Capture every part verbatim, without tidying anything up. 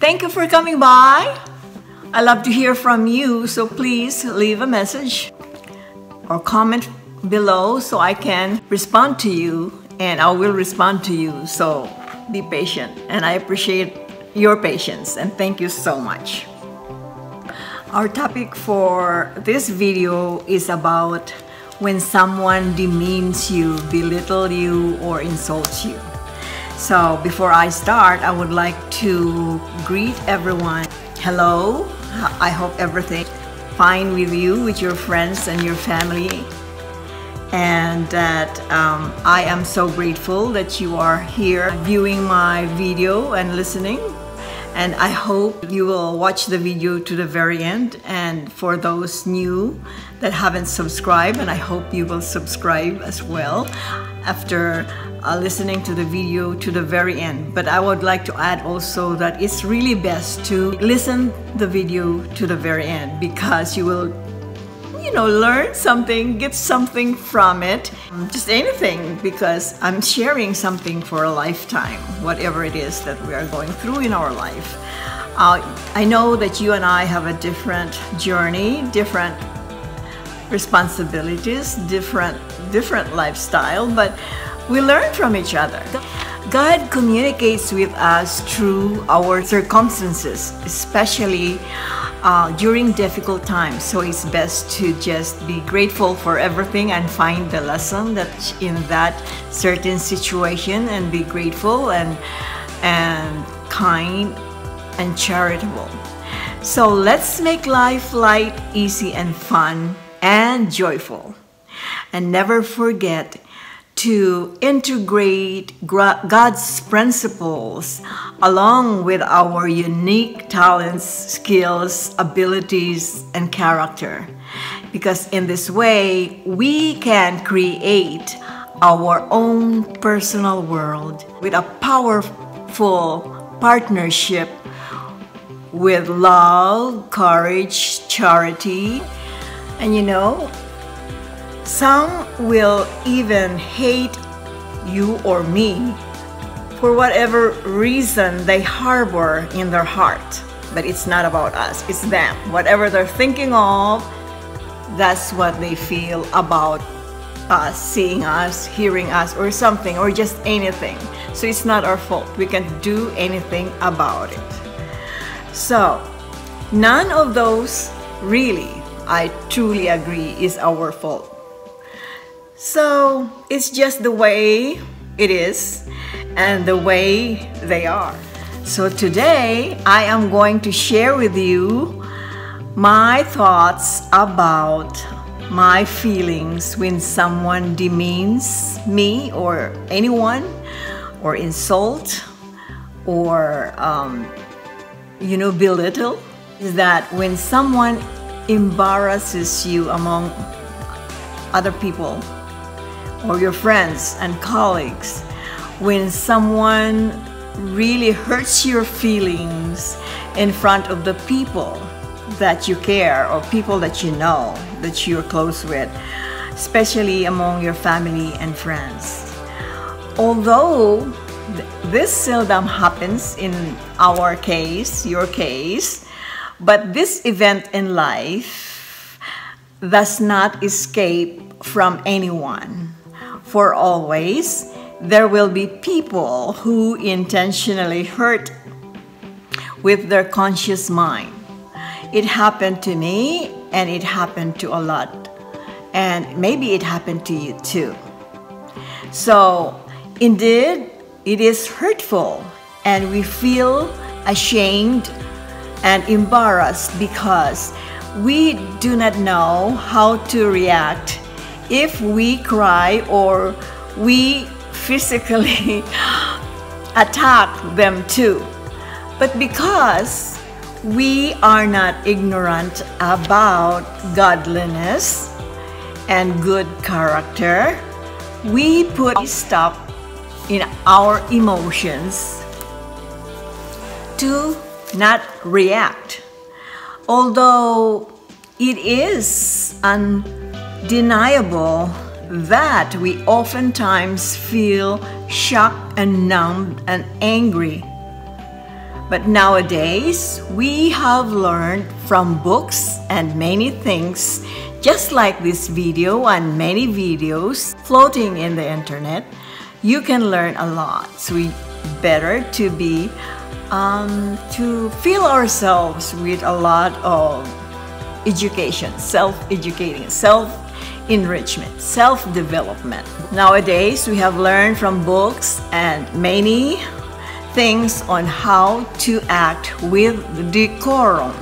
Thank you for coming by. I love to hear from you, so please leave a message or comment below so I can respond to you, and I will respond to you. So be patient, and I appreciate your patience, and thank you so much. Our topic for this video is about when someone demeans you, belittles you, or insults you. So before I start, I would like to greet everyone. Hello, I hope everything is fine with you, with your friends and your family, and that um, I am so grateful that you are here viewing my video and listening. And I hope you will watch the video to the very end. And for those new that haven't subscribed, and I hope you will subscribe as well after uh, listening to the video to the very end. But I would like to add also that it's really best to listen the video to the very end, because you will, you know, learn something, get something from it, just anything, because I'm sharing something for a lifetime, whatever it is that we are going through in our life. Uh, I know that you and I have a different journey, different responsibilities, different, different lifestyle, but we learn from each other. God communicates with us through our circumstances, especially Uh, during difficult times, so it's best to just be grateful for everything and find the lesson that's in that certain situation, and be grateful and and kind and charitable. So let's make life light, easy and fun and joyful, and never forget to integrate God's principles along with our unique talents, skills, abilities, and character. Because in this way, we can create our own personal world with a powerful partnership with love, courage, charity, and you know, some will even hate you or me for whatever reason they harbor in their heart. But it's not about us, it's them. Whatever they're thinking of, that's what they feel about us, seeing us, hearing us, or something, or just anything. So it's not our fault. We can't do anything about it. So none of those, really, I truly agree, is our fault. So it's just the way it is and the way they are. So today I am going to share with you my thoughts about my feelings when someone demeans me or anyone, or insult, or um, you know, belittle. Is that when someone embarrasses you among other people, or your friends and colleagues, when someone really hurts your feelings in front of the people that you care, or people that you know, that you're close with, especially among your family and friends. Although this seldom happens in our case, your case, but this event in life does not escape from anyone. For always, there will be people who intentionally hurt with their conscious mind. It happened to me, and it happened to a lot. And maybe it happened to you too. So indeed, it is hurtful, and we feel ashamed and embarrassed because we do not know how to react if we cry or we physically attack them too. But because we are not ignorant about godliness and good character, we put a stop in our emotions to not react. Although it is an undeniable that we oftentimes feel shocked and numbed and angry But nowadays, we have learned from books and many things, just like this video and many videos floating in the internet. You can learn a lot, so we better to be um, to fill ourselves with a lot of education, self-educating, self-enrichment, self-development. Nowadays, we have learned from books and many things on how to act with decorum.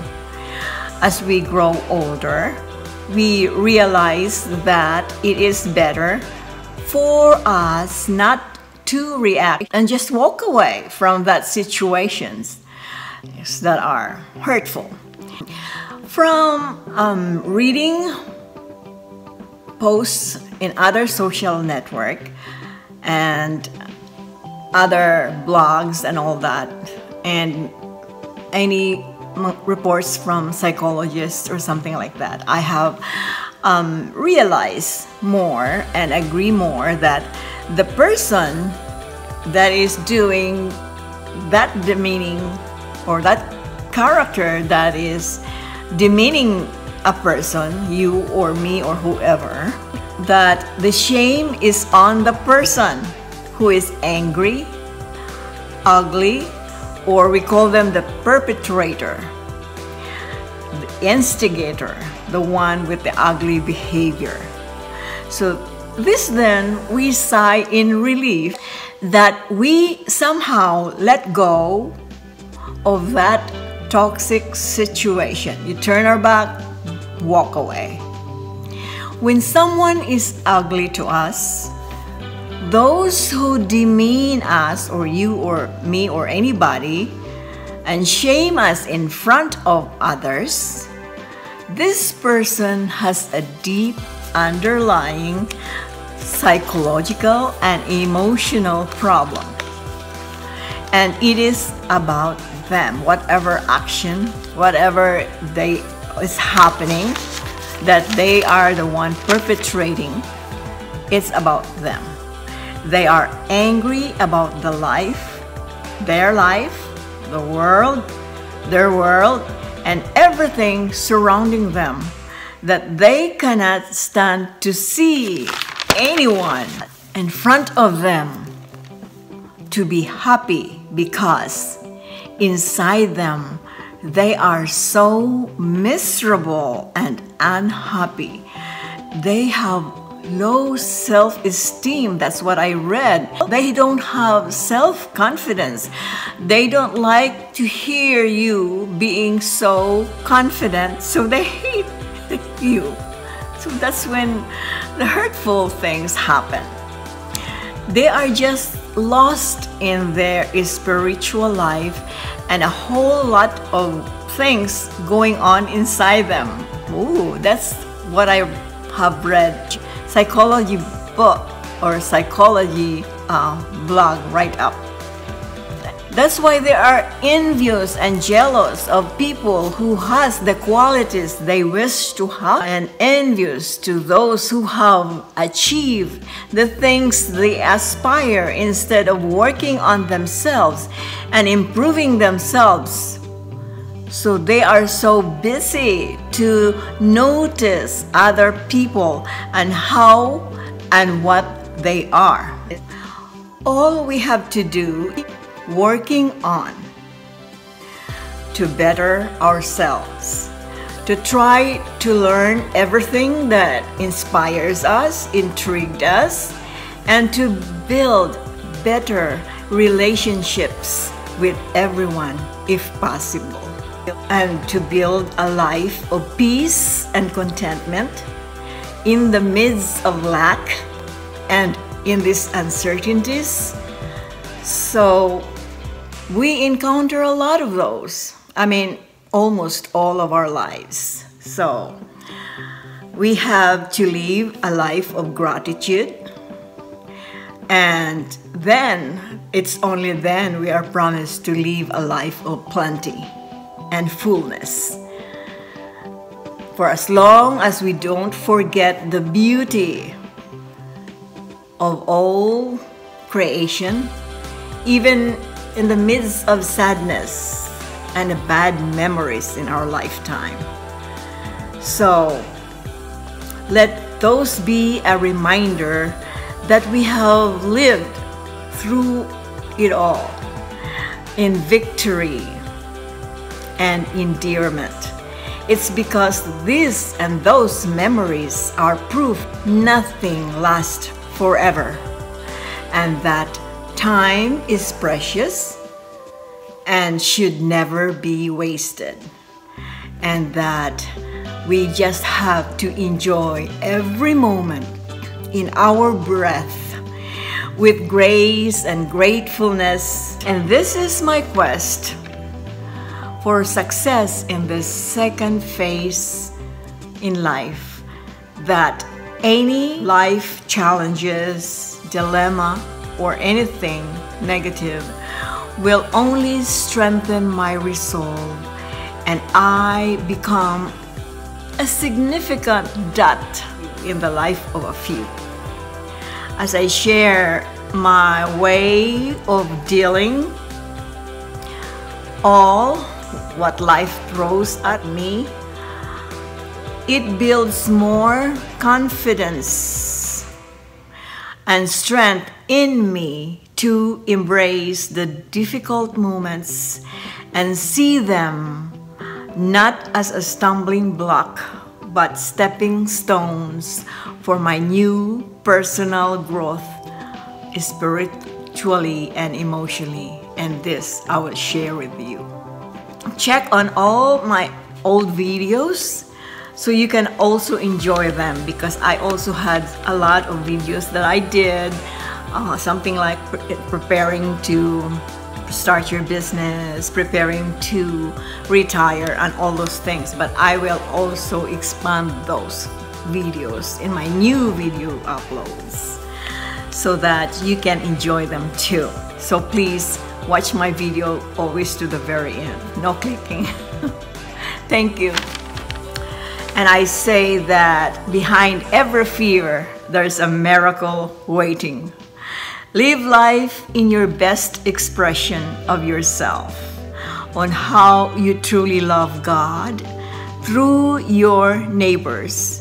As we grow older, we realize that it is better for us not to react and just walk away from that situations that are hurtful. From um, reading posts in other social network and other blogs and all that, and any reports from psychologists or something like that, I have um, realized more and agree more that the person that is doing that demeaning or that character that is demeaning a person, you or me or whoever, that the shame is on the person who is angry, ugly, or we call them the perpetrator, the instigator, the one with the ugly behavior. So this then, we sigh in relief that we somehow let go of that toxic situation. You turn our back, walk away. When someone is ugly to us, those who demean us or you or me or anybody and shame us in front of others, this person has a deep underlying psychological and emotional problem. And it is about them, whatever action, whatever they is happening, that they are the one perpetrating, it's about them. They are angry about the life, their life, the world, their world, and everything surrounding them, that they cannot stand to see anyone in front of them to be happy, because inside them they are so miserable and unhappy. They have low self-esteem. That's what I read. They don't have self-confidence. They don't like to hear you being so confident, so they hate you. So that's when the hurtful things happen. They are just lost in their spiritual life and a whole lot of things going on inside them. Ooh, that's what I have read. Psychology book or psychology uh, blog write up. That's why they are envious and jealous of people who has the qualities they wish to have, and envious to those who have achieved the things they aspire instead of working on themselves and improving themselves. So they are so busy to notice other people and how and what they are. All we have to do is working on to better ourselves, to try to learn everything that inspires us, intrigued us, and to build better relationships with everyone if possible, and to build a life of peace and contentment in the midst of lack and in these uncertainties. So we encounter a lot of those, I mean almost all of our lives. So we have to live a life of gratitude, and then it's only then we are promised to live a life of plenty and fullness. For as long as we don't forget the beauty of all creation, even in the midst of sadness and bad memories in our lifetime. So let those be a reminder that we have lived through it all in victory and endearment. It's because these and those memories are proof nothing lasts forever, and that time is precious and should never be wasted, and that we just have to enjoy every moment in our breath with grace and gratefulness. And this is my quest for success in this second phase in life, that any life challenges, dilemma, or anything negative will only strengthen my resolve, and I become a significant dot in the life of a few. As I share my way of dealing all what life throws at me, it builds more confidence and strength in me to embrace the difficult moments and see them not as a stumbling block, but stepping stones for my new personal growth, spiritually and emotionally. And this I will share with you. Check on all my old videos so you can also enjoy them, because I also had a lot of videos that I did, uh, something like pre preparing to start your business, preparing to retire, and all those things. But I will also expand those videos in my new video uploads so that you can enjoy them too. So please watch my video always to the very end. No clicking. Thank you. And I say that behind every fear, there's a miracle waiting. Live life in your best expression of yourself, on how you truly love God through your neighbors.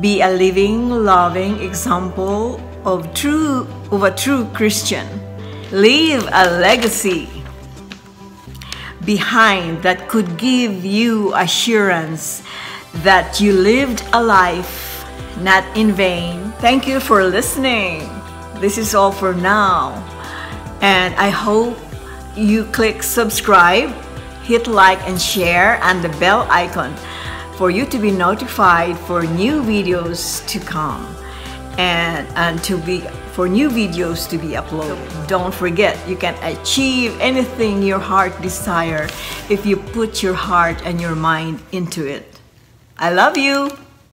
Be a living, loving example of true of a true Christian. Leave a legacy behind that could give you assurance that you lived a life not in vain. Thank you for listening. This is all for now, and I hope you click subscribe, hit like and share, and the bell icon for you to be notified for new videos to come, and and to be for new videos to be uploaded. Don't forget, you can achieve anything your heart desires if you put your heart and your mind into it. I love you.